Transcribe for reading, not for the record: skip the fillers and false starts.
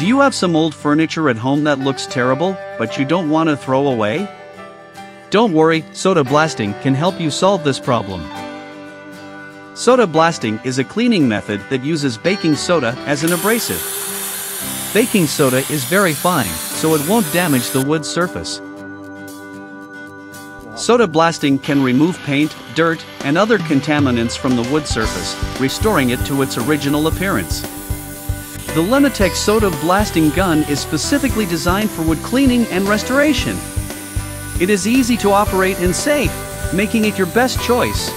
Do you have some old furniture at home that looks terrible, but you don't want to throw away? Don't worry, Soda Blasting can help you solve this problem. Soda blasting is a cleaning method that uses baking soda as an abrasive. Baking soda is very fine, so it won't damage the wood surface. Soda blasting can remove paint, dirt, and other contaminants from the wood surface, restoring it to its original appearance. The LEMATEC Soda Blasting Gun is specifically designed for wood cleaning and restoration. It is easy to operate and safe, making it your best choice.